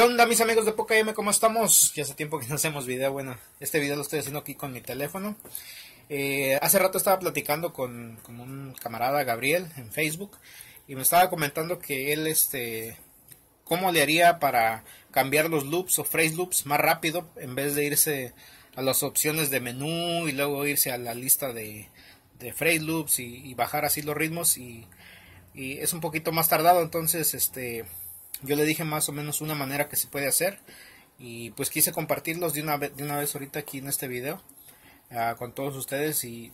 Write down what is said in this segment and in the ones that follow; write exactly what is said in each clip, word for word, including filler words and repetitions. ¿Qué onda, mis amigos de Poca M? ¿Cómo estamos? Ya hace tiempo que no hacemos video. Bueno, este video lo estoy haciendo aquí con mi teléfono. Eh, hace rato estaba platicando con, con un camarada, Gabriel, en Facebook. Y me estaba comentando que él, este... ¿cómo le haría para cambiar los loops o phrase loops más rápido? En vez de irse a las opciones de menú y luego irse a la lista de, de phrase loops y, y bajar así los ritmos. Y, y es un poquito más tardado, entonces, este... yo le dije más o menos una manera que se puede hacer. Y pues quise compartirlos de una vez, de una vez ahorita aquí en este video. Uh, con todos ustedes. Y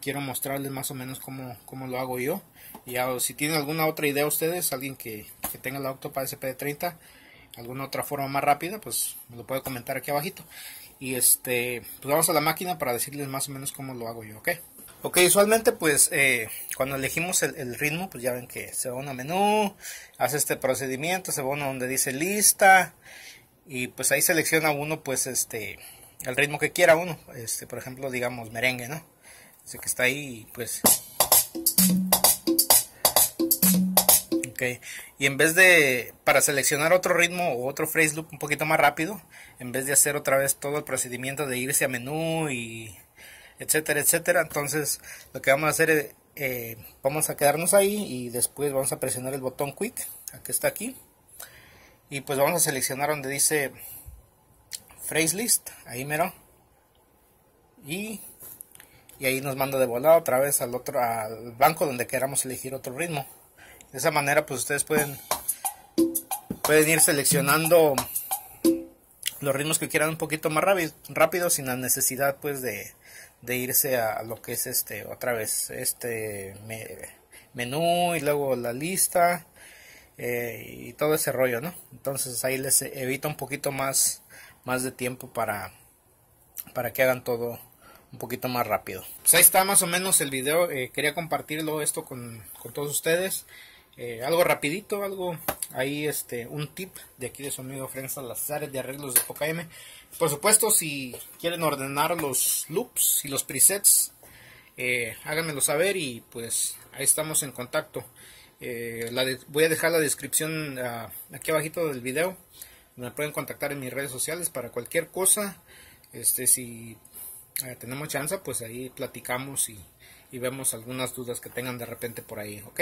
quiero mostrarles más o menos cómo, cómo lo hago yo. Y uh, si tienen alguna otra idea ustedes. Alguien que, que tenga la Octapad S P D treinta. Alguna otra forma más rápida. Pues me lo puede comentar aquí abajito. Y este pues vamos a la máquina para decirles más o menos cómo lo hago yo. Ok. Ok, usualmente pues eh, cuando elegimos el, el ritmo, pues ya ven que se va a un menú, hace este procedimiento, se va a uno donde dice lista y pues ahí selecciona uno pues este el ritmo que quiera uno, este por ejemplo digamos merengue, ¿no? Así que está ahí y pues... Okay. Y en vez de, para seleccionar otro ritmo o otro phrase loop un poquito más rápido, en vez de hacer otra vez todo el procedimiento de irse a menú y... etcétera, etcétera. Entonces lo que vamos a hacer es, eh, vamos a quedarnos ahí y después vamos a presionar el botón quick, que está aquí, y pues vamos a seleccionar donde dice phrase list, ahí mero, y, y ahí nos manda de volada otra vez al otro, al banco donde queramos elegir otro ritmo. De esa manera pues ustedes pueden pueden ir seleccionando los ritmos que quieran un poquito más rápido, rápido sin la necesidad pues de de irse a lo que es este otra vez este me, menú y luego la lista eh, y todo ese rollo, ¿no? Entonces ahí les evita un poquito más más de tiempo para para que hagan todo un poquito más rápido. Pues ahí está más o menos el video. Eh, quería compartirlo esto con, con todos ustedes, eh, algo rapidito, algo ahí, este un tip de aquí de su amigo Efren Salazar de arreglos de Poca M. Por supuesto, si quieren ordenar los loops y los presets, eh, háganmelo saber y pues ahí estamos en contacto. Eh, la de, voy a dejar la descripción uh, aquí abajito del video. Me pueden contactar en mis redes sociales para cualquier cosa. Este, si eh, tenemos chance, pues ahí platicamos y, y vemos algunas dudas que tengan de repente por ahí, ¿ok?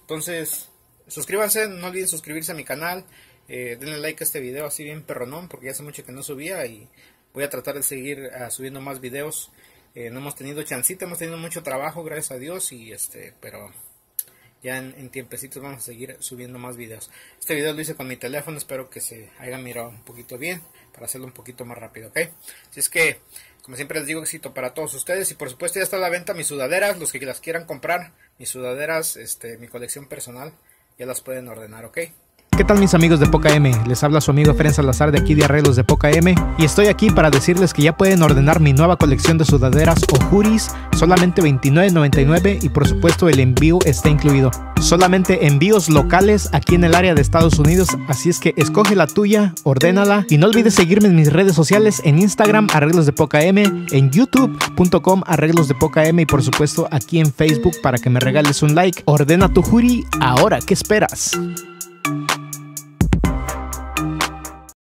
Entonces... suscríbanse, no olviden suscribirse a mi canal, eh, denle like a este video así bien perronón, porque hace mucho que no subía y voy a tratar de seguir uh, subiendo más videos. Eh, no hemos tenido chancita, hemos tenido mucho trabajo, gracias a Dios, y este pero ya en, en tiempecitos vamos a seguir subiendo más videos. Este video lo hice con mi teléfono, espero que se haya mirado un poquito bien, para hacerlo un poquito más rápido, ¿ok? Así es que, como siempre les digo, éxito para todos ustedes. Y por supuesto ya está a la venta mis sudaderas, los que las quieran comprar, mis sudaderas, este, mi colección personal. Ya las pueden ordenar, ¿ok? ¿Qué tal, mis amigos de Poca M? Les habla su amigo Efren Salazar de aquí de Arreglos de Poca M y estoy aquí para decirles que ya pueden ordenar mi nueva colección de sudaderas o hoodies, solamente veintinueve noventa y nueve, y por supuesto el envío está incluido. Solamente envíos locales aquí en el área de Estados Unidos, así es que escoge la tuya, ordénala y no olvides seguirme en mis redes sociales, en Instagram Arreglos de Poca M, en youtube punto com Arreglos de Poca M y por supuesto aquí en Facebook para que me regales un like. Ordena tu hoodie ahora, ¿qué esperas?